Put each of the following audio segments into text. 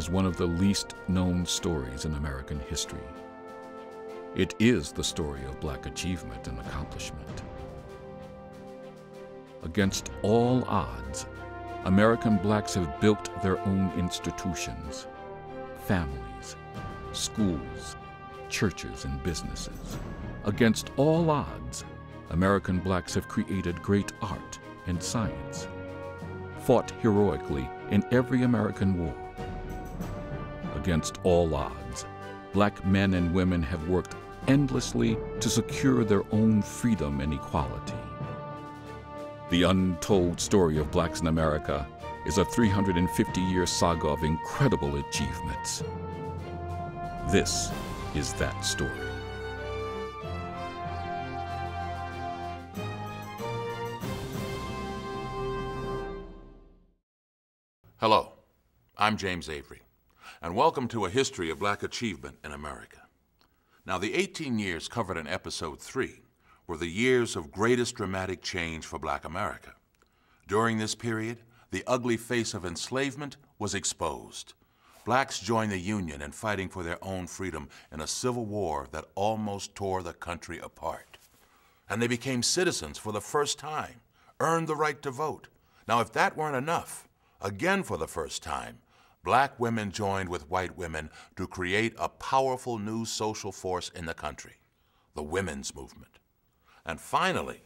is one of the least known stories in American history. It is the story of Black achievement and accomplishment. Against all odds, American Blacks have built their own institutions, families, schools, churches, and businesses. Against all odds, American Blacks have created great art and science, fought heroically in every American war. Against all odds, Black men and women have worked endlessly to secure their own freedom and equality. The untold story of Blacks in America is a 350-year saga of incredible achievements. This is that story. Hello, I'm James Avery, and welcome to A History of Black Achievement in America. Now, the 18 years covered in Episode 3 were the years of greatest dramatic change for Black America. During this period, the ugly face of enslavement was exposed. Blacks joined the Union in fighting for their own freedom in a civil war that almost tore the country apart. And they became citizens for the first time, earned the right to vote. Now, if that weren't enough, again for the first time, Black women joined with white women to create a powerful new social force in the country, the women's movement. And finally,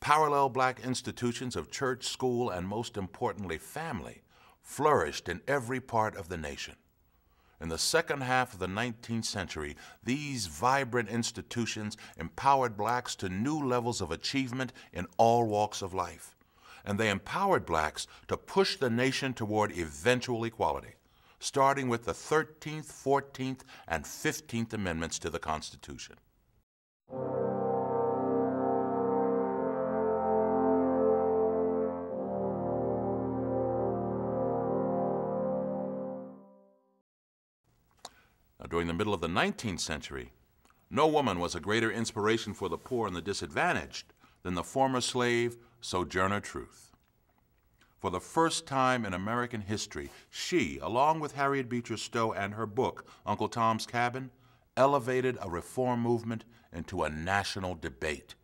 parallel Black institutions of church, school, and most importantly, family, flourished in every part of the nation. In the second half of the 19th century, these vibrant institutions empowered Blacks to new levels of achievement in all walks of life. And they empowered Blacks to push the nation toward eventual equality, starting with the 13th, 14th, and 15th Amendments to the Constitution. Now, during the middle of the 19th century, no woman was a greater inspiration for the poor and the disadvantaged than the former slave, Sojourner Truth. For the first time in American history, she, along with Harriet Beecher Stowe and her book, Uncle Tom's Cabin, elevated a reform movement into a national debate.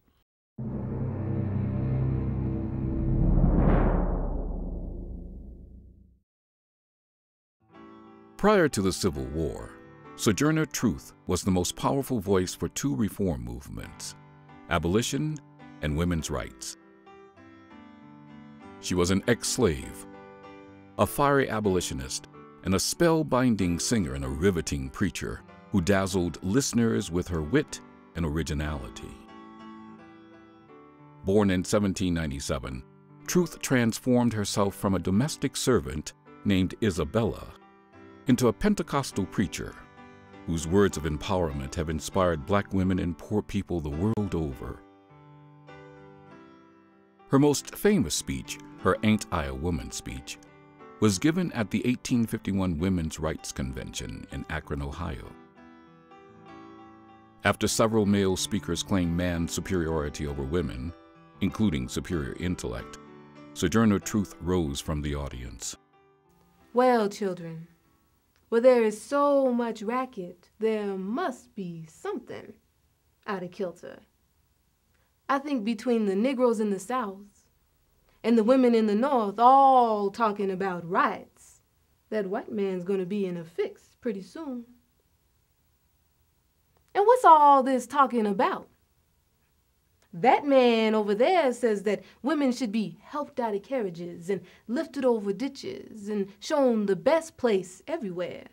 Prior to the Civil War, Sojourner Truth was the most powerful voice for two reform movements, abolition and women's rights. She was an ex-slave, a fiery abolitionist, and a spellbinding singer and a riveting preacher who dazzled listeners with her wit and originality. Born in 1797, Truth transformed herself from a domestic servant named Isabella into a Pentecostal preacher whose words of empowerment have inspired Black women and poor people the world over. Her most famous speech, her Ain't I a Woman speech, was given at the 1851 Women's Rights Convention in Akron, Ohio. After several male speakers claimed man's superiority over women, including superior intellect, Sojourner Truth rose from the audience. Well, children, where there is so much racket, there must be something out of kilter. I think between the Negroes in the South and the women in the North all talking about rights, that white man's going to be in a fix pretty soon. And what's all this talking about? That man over there says that women should be helped out of carriages and lifted over ditches and shown the best place everywhere.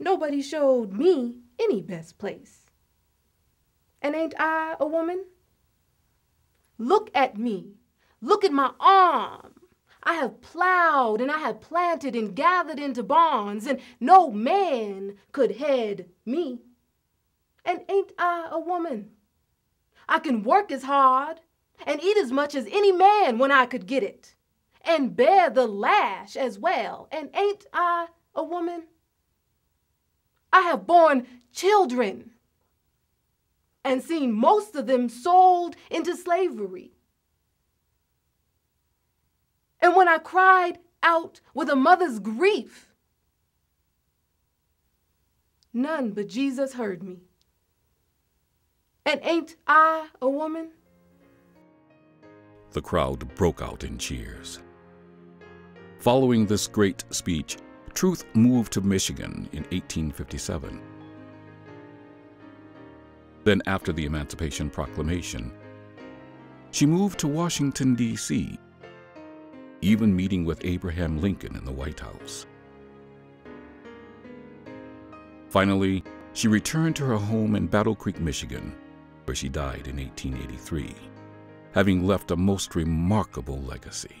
Nobody showed me any best place. And ain't I a woman? Look at me. Look at my arm. I have plowed and I have planted and gathered into barns, and no man could head me. And ain't I a woman? I can work as hard and eat as much as any man when I could get it, and bear the lash as well. And ain't I a woman? I have borne children and seen most of them sold into slavery. And when I cried out with a mother's grief. None but Jesus heard me. And ain't I a woman? The crowd broke out in cheers. Following this great speech, Truth moved to Michigan in 1857. Then after the Emancipation Proclamation, she moved to Washington, D.C., even meeting with Abraham Lincoln in the White House. Finally, she returned to her home in Battle Creek, Michigan, where she died in 1883, having left a most remarkable legacy.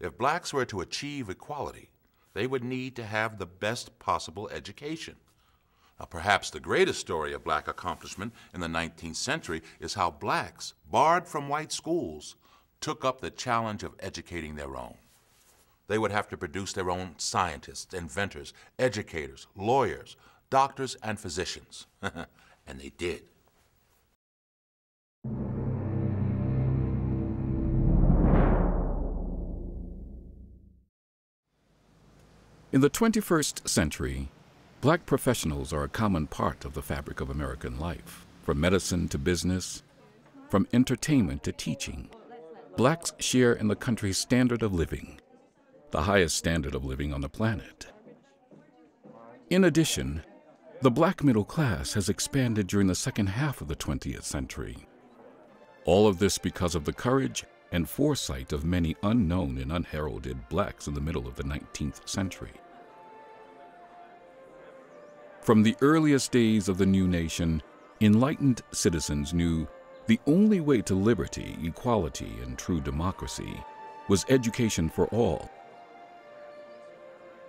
If blacks were to achieve equality, they would need to have the best possible education. Perhaps the greatest story of black accomplishment in the 19th century is how blacks, barred from white schools, took up the challenge of educating their own. They would have to produce their own scientists, inventors, educators, lawyers, doctors, and physicians. And they did. In the 21st century, black professionals are a common part of the fabric of American life. From medicine to business, from entertainment to teaching, blacks share in the country's standard of living, the highest standard of living on the planet. In addition, the black middle class has expanded during the second half of the 20th century. All of this because of the courage and foresight of many unknown and unheralded blacks in the middle of the 19th century. From the earliest days of the new nation, enlightened citizens knew the only way to liberty, equality, and true democracy was education for all.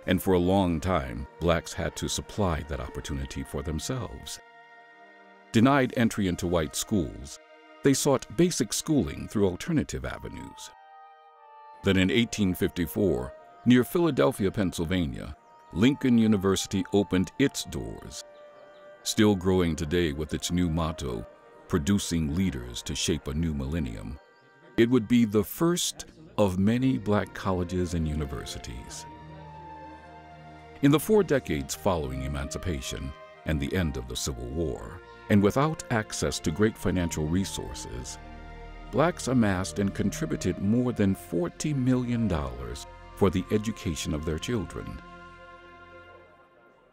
And for a long time, blacks had to supply that opportunity for themselves. Denied entry into white schools, they sought basic schooling through alternative avenues. Then in 1854, near Philadelphia, Pennsylvania, Lincoln University opened its doors, still growing today with its new motto, "Producing Leaders to Shape a New Millennium." It would be the first of many black colleges and universities. In the 4 decades following emancipation and the end of the Civil War, and without access to great financial resources, blacks amassed and contributed more than $40 million for the education of their children.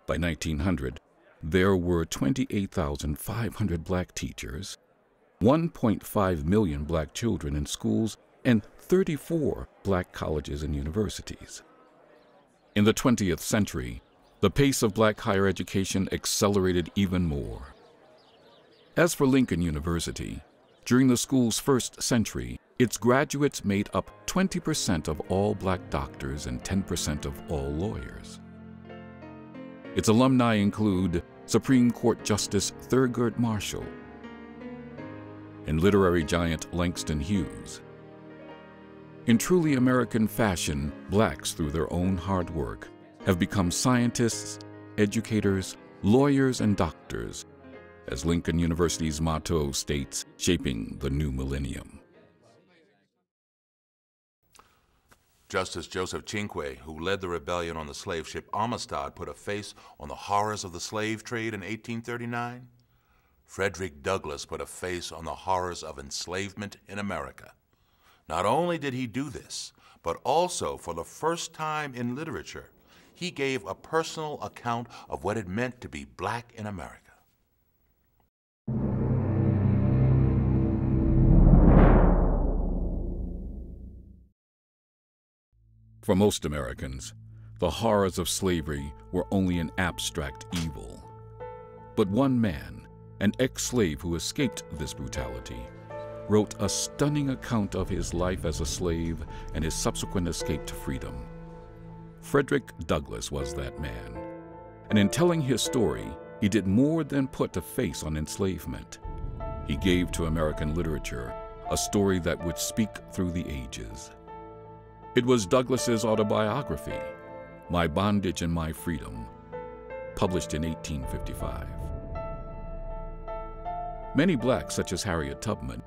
By 1900, there were 28,500 black teachers, 1.5 million black children in schools, and 34 black colleges and universities. In the 20th century, the pace of black higher education accelerated even more. As for Lincoln University, during the school's first century, its graduates made up 20% of all black doctors and 10% of all lawyers. Its alumni include Supreme Court Justice Thurgood Marshall and literary giant Langston Hughes. In truly American fashion, blacks, through their own hard work, have become scientists, educators, lawyers, and doctors, as Lincoln University's motto states, "Shaping the New Millennium." Justice Joseph Cinque, who led the rebellion on the slave ship Amistad, put a face on the horrors of the slave trade in 1839. Frederick Douglass put a face on the horrors of enslavement in America. Not only did he do this, but also for the first time in literature, he gave a personal account of what it meant to be black in America. For most Americans, the horrors of slavery were only an abstract evil. But one man, an ex-slave who escaped this brutality, wrote a stunning account of his life as a slave and his subsequent escape to freedom. Frederick Douglass was that man, and in telling his story, he did more than put a face on enslavement. He gave to American literature a story that would speak through the ages. It was Douglass's autobiography, My Bondage and My Freedom, published in 1855. Many blacks, such as Harriet Tubman,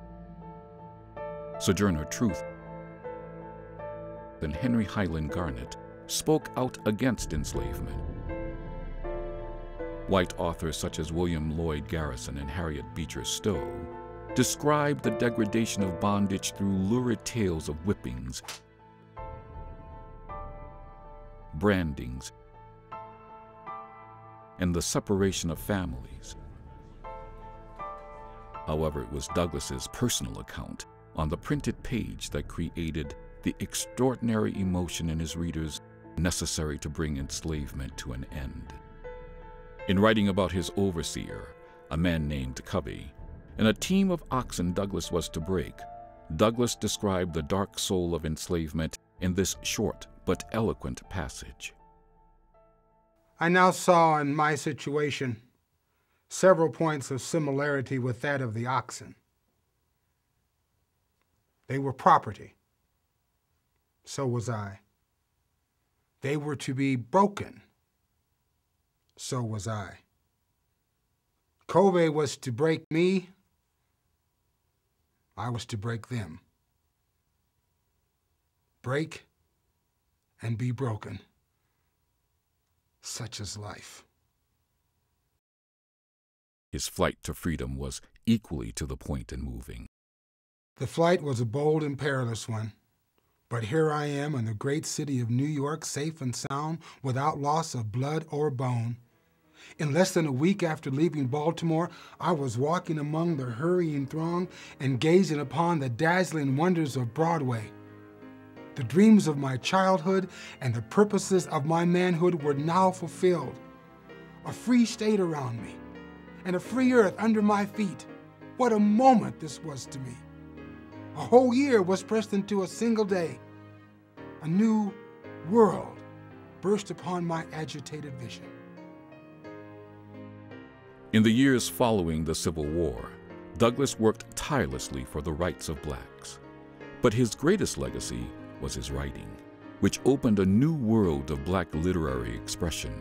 Sojourner Truth, and Henry Highland Garnet, spoke out against enslavement. White authors such as William Lloyd Garrison and Harriet Beecher Stowe described the degradation of bondage through lurid tales of whippings, brandings, and the separation of families. However, it was Douglass's personal account on the printed page that created the extraordinary emotion in his readers necessary to bring enslavement to an end. In writing about his overseer, a man named Covey, and a team of oxen Douglass was to break, Douglass described the dark soul of enslavement in this short but eloquent passage. I now saw in my situation several points of similarity with that of the oxen. They were property. So was I. They were to be broken. So was I. Covey was to break me. I was to break them. Break and be broken. Such is life. His flight to freedom was equally to the point and moving. The flight was a bold and perilous one, but here I am in the great city of New York, safe and sound, without loss of blood or bone. In less than a week after leaving Baltimore, I was walking among the hurrying throng and gazing upon the dazzling wonders of Broadway. The dreams of my childhood and the purposes of my manhood were now fulfilled. A free state around me, and a free earth under my feet. What a moment this was to me. A whole year was pressed into a single day. A new world burst upon my agitated vision. In the years following the Civil War, Douglass worked tirelessly for the rights of blacks. But his greatest legacy was his writing, which opened a new world of black literary expression.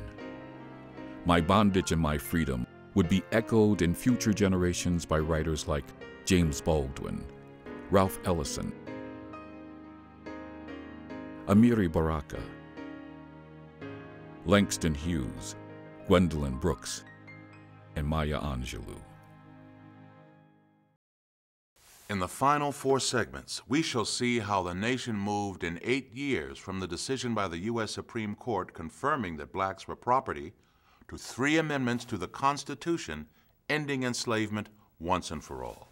My Bondage and My Freedom would be echoed in future generations by writers like James Baldwin, Ralph Ellison, Amiri Baraka, Langston Hughes, Gwendolyn Brooks, and Maya Angelou. In the final four segments, we shall see how the nation moved in 8 years from the decision by the U.S. Supreme Court confirming that blacks were property to 3 amendments to the Constitution ending enslavement once and for all.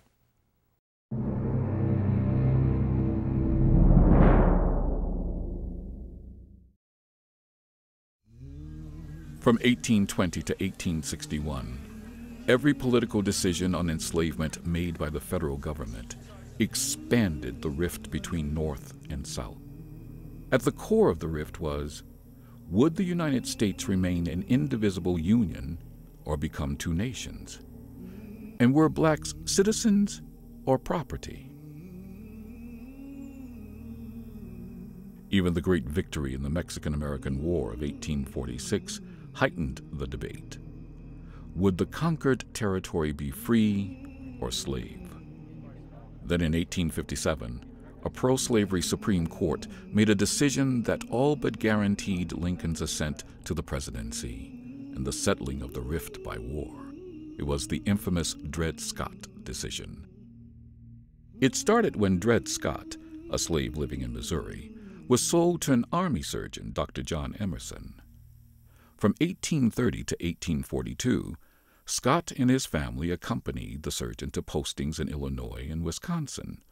From 1820 to 1861, every political decision on enslavement made by the federal government expanded the rift between North and South. At the core of the rift was, would the United States remain an indivisible union or become 2 nations? And were blacks citizens or property? Even the great victory in the Mexican-American War of 1846 heightened the debate. Would the conquered territory be free or slave? Then in 1857, a pro-slavery Supreme Court made a decision that all but guaranteed Lincoln's ascent to the presidency and the settling of the rift by war. It was the infamous Dred Scott decision. It started when Dred Scott, a slave living in Missouri, was sold to an army surgeon, Dr. John Emerson. From 1830 to 1842, Scott and his family accompanied the surgeon to postings in Illinois and Wisconsin,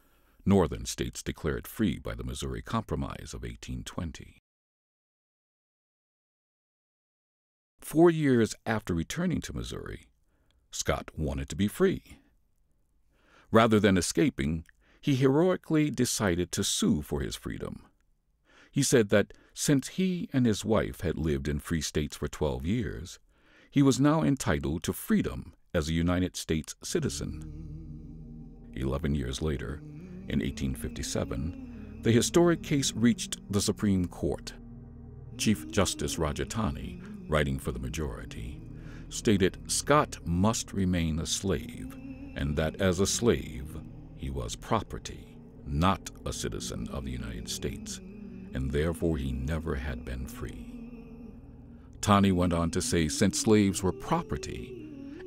northern states declared free by the Missouri Compromise of 1820. 4 years after returning to Missouri, Scott wanted to be free. Rather than escaping, he heroically decided to sue for his freedom. He said that since he and his wife had lived in free states for 12 years, he was now entitled to freedom as a United States citizen. 11 years later, in 1857, the historic case reached the Supreme Court. Chief Justice Roger Taney, writing for the majority, stated Scott must remain a slave, and that as a slave, he was property, not a citizen of the United States, and therefore he never had been free. Taney went on to say, since slaves were property,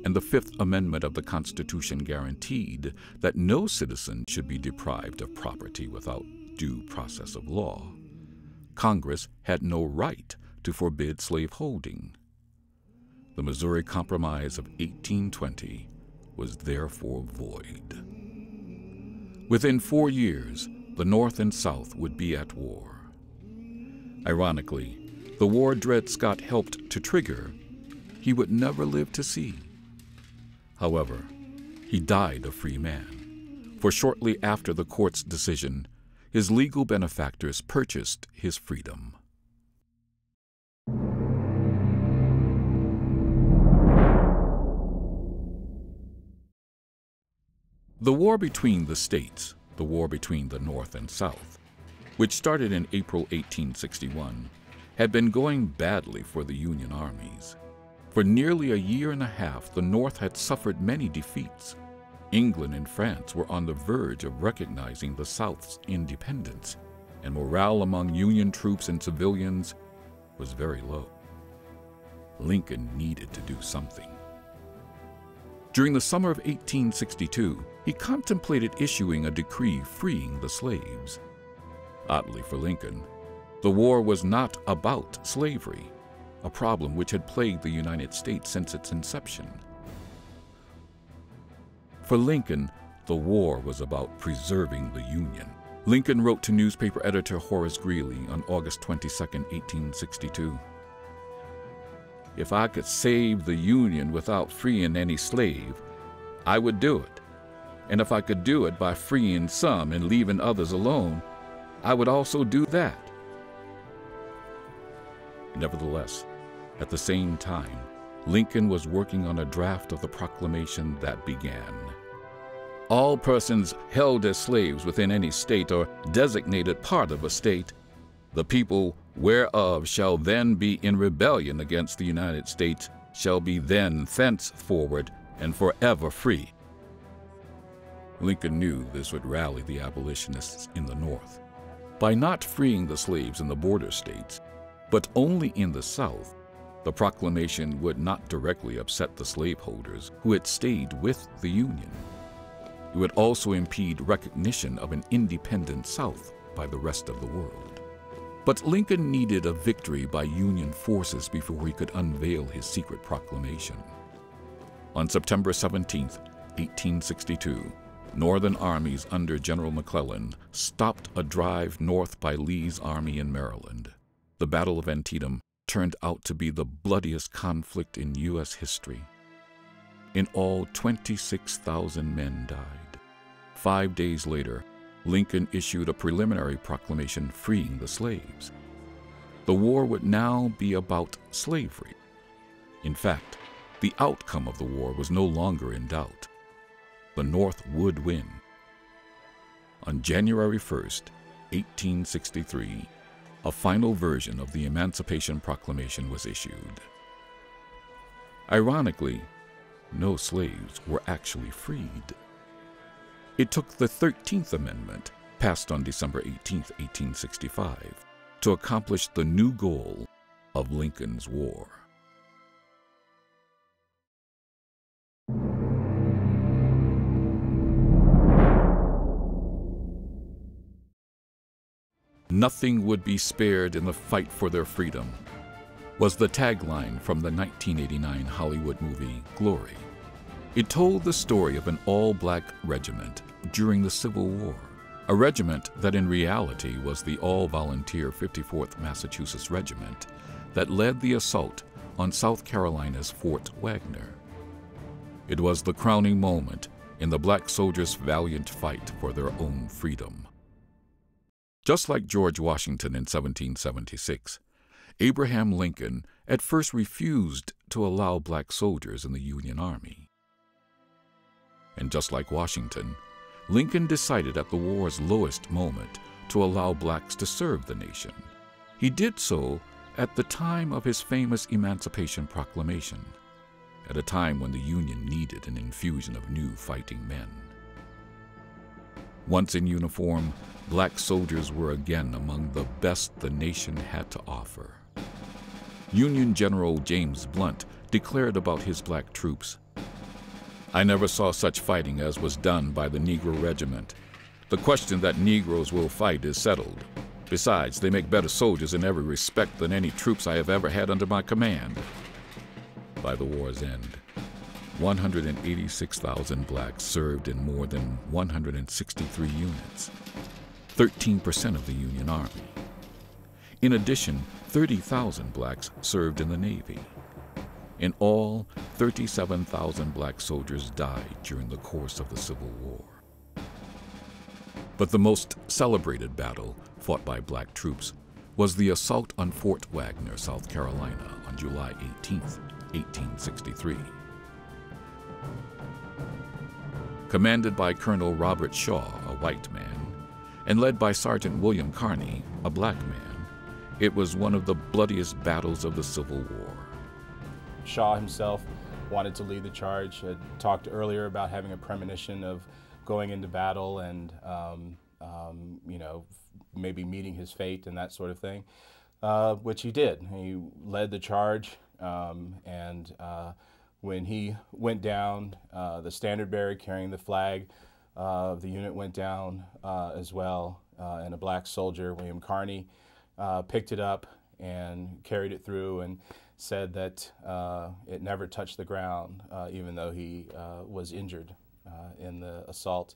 and the Fifth Amendment of the Constitution guaranteed that no citizen should be deprived of property without due process of law, Congress had no right to forbid slaveholding. The Missouri Compromise of 1820 was therefore void. Within 4 years, the North and South would be at war. Ironically, the war Dred Scott helped to trigger, he would never live to see. However, he died a free man, for shortly after the court's decision, his legal benefactors purchased his freedom. The war between the states, the war between the North and South, which started in April 1861, had been going badly for the Union armies. For nearly a year and a half, the North had suffered many defeats. England and France were on the verge of recognizing the South's independence, and morale among Union troops and civilians was very low. Lincoln needed to do something. During the summer of 1862, he contemplated issuing a decree freeing the slaves. Oddly for Lincoln, the war was not about slavery, a problem which had plagued the United States since its inception. For Lincoln, the war was about preserving the Union. Lincoln wrote to newspaper editor Horace Greeley on August 22, 1862, "If I could save the Union without freeing any slave, I would do it. And if I could do it by freeing some and leaving others alone, I would also do that." Nevertheless, at the same time, Lincoln was working on a draft of the proclamation that began, "All persons held as slaves within any state or designated part of a state, the people whereof shall then be in rebellion against the United States, shall be then thenceforward and forever free." Lincoln knew this would rally the abolitionists in the North. By not freeing the slaves in the border states, but only in the South, the proclamation would not directly upset the slaveholders who had stayed with the Union. It would also impede recognition of an independent South by the rest of the world. But Lincoln needed a victory by Union forces before he could unveil his secret proclamation. On September 17, 1862, Northern armies under General McClellan stopped a drive north by Lee's army in Maryland. The Battle of Antietam turned out to be the bloodiest conflict in U.S. history. In all, 26,000 men died. 5 days later, Lincoln issued a preliminary proclamation freeing the slaves. The war would now be about slavery. In fact, the outcome of the war was no longer in doubt. The North would win. On January 1st, 1863, a final version of the Emancipation Proclamation was issued. Ironically, no slaves were actually freed. It took the 13th Amendment, passed on December 18, 1865, to accomplish the new goal of Lincoln's war. "Nothing would be spared in the fight for their freedom" was the tagline from the 1989 Hollywood movie Glory. It told the story of an all-black regiment during the Civil War, a regiment that in reality was the all-volunteer 54th Massachusetts Regiment that led the assault on South Carolina's Fort Wagner. It was the crowning moment in the black soldiers' valiant fight for their own freedom. Just like George Washington in 1776, Abraham Lincoln at first refused to allow black soldiers in the Union Army. And just like Washington, Lincoln decided at the war's lowest moment to allow blacks to serve the nation. He did so at the time of his famous Emancipation Proclamation, at a time when the Union needed an infusion of new fighting men. Once in uniform, black soldiers were again among the best the nation had to offer. Union General James Blunt declared about his black troops, "I never saw such fighting as was done by the Negro regiment. The question that Negroes will fight is settled. Besides, they make better soldiers in every respect than any troops I have ever had under my command." By the war's end, 186,000 blacks served in more than 163 units, 13% of the Union Army. In addition, 30,000 blacks served in the Navy. In all, 37,000 black soldiers died during the course of the Civil War. But the most celebrated battle fought by black troops was the assault on Fort Wagner, South Carolina, on July 18, 1863. Commanded by Colonel Robert Shaw, a white man, and led by Sergeant William Carney, a black man, it was one of the bloodiest battles of the Civil War. Shaw himself wanted to lead the charge. Had talked earlier about having a premonition of going into battle and you know, maybe meeting his fate and that sort of thing, which he did. He led the charge, and when he went down, the standard bearer carrying the flag of the unit went down as well, and a black soldier, William Carney, picked it up and carried it through and said that it never touched the ground, even though he was injured in the assault,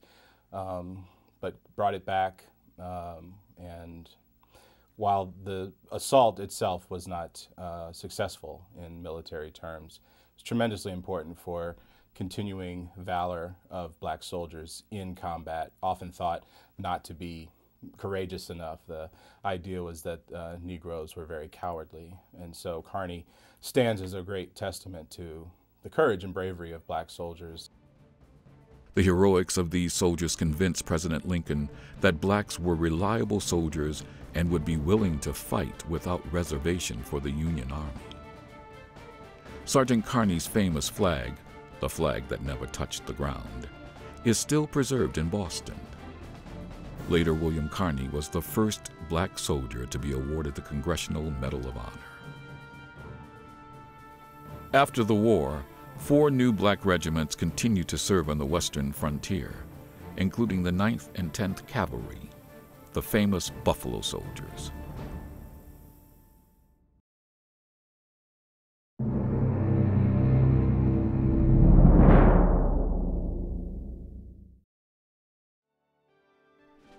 but brought it back, and while the assault itself was not successful in military terms, it's tremendously important for continuing valor of black soldiers in combat, often thought not to be courageous enough. The idea was that Negroes were very cowardly, and so Carney stands as a great testament to the courage and bravery of black soldiers. The heroics of these soldiers convinced President Lincoln that blacks were reliable soldiers and would be willing to fight without reservation for the Union Army. Sergeant Carney's famous flag, the flag that never touched the ground, is still preserved in Boston. Later, William Carney was the first black soldier to be awarded the Congressional Medal of Honor. After the war, 4 new black regiments continued to serve on the western frontier, including the 9th and 10th Cavalry, the famous Buffalo Soldiers.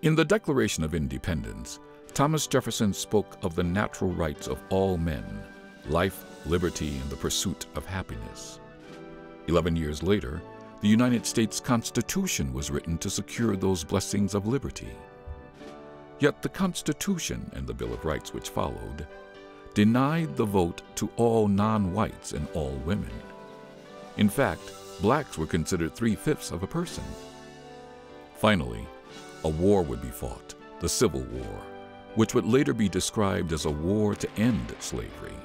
In the Declaration of Independence, Thomas Jefferson spoke of the natural rights of all men, life, liberty, and the pursuit of happiness. 11 years later, the United States Constitution was written to secure those blessings of liberty. Yet the Constitution and the Bill of Rights which followed denied the vote to all non-whites and all women. In fact, blacks were considered 3/5 of a person. Finally, a war would be fought, the Civil War, which would later be described as a war to end slavery.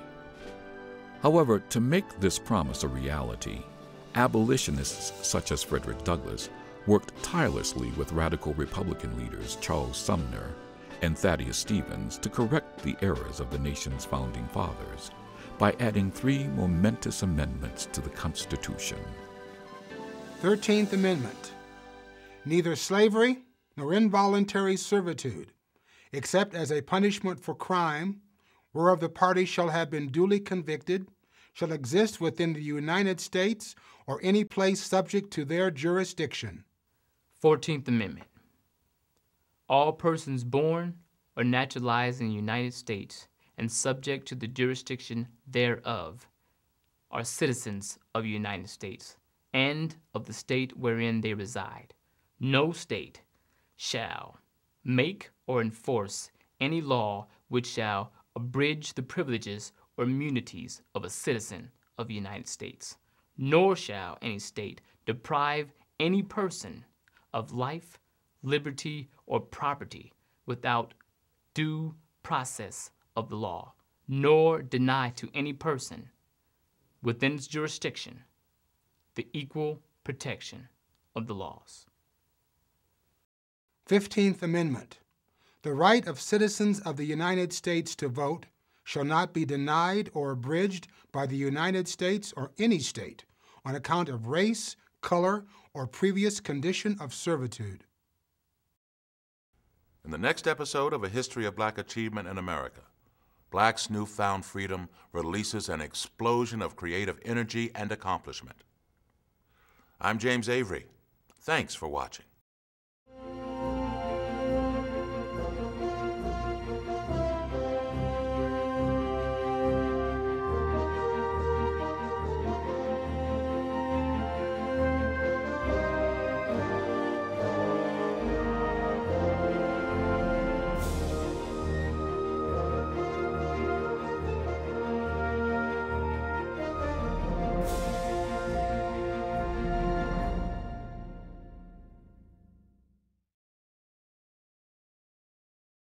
However, to make this promise a reality, abolitionists such as Frederick Douglass worked tirelessly with radical Republican leaders Charles Sumner and Thaddeus Stevens to correct the errors of the nation's founding fathers by adding 3 momentous amendments to the Constitution. 13th Amendment. Neither slavery nor involuntary servitude, except as a punishment for crime, whereof the party shall have been duly convicted, shall exist within the United States or any place subject to their jurisdiction. 14th Amendment. All persons born or naturalized in the United States and subject to the jurisdiction thereof are citizens of the United States and of the state wherein they reside. No state shall make or enforce any law which shall abridge the privileges or immunities of a citizen of the United States, nor shall any state deprive any person of life, liberty, or property without due process of the law, nor deny to any person within its jurisdiction the equal protection of the laws. 15th Amendment. The right of citizens of the United States to vote shall not be denied or abridged by the United States or any state on account of race, color, or previous condition of servitude. In the next episode of A History of Black Achievement in America, Black's newfound freedom releases an explosion of creative energy and accomplishment. I'm James Avery. Thanks for watching.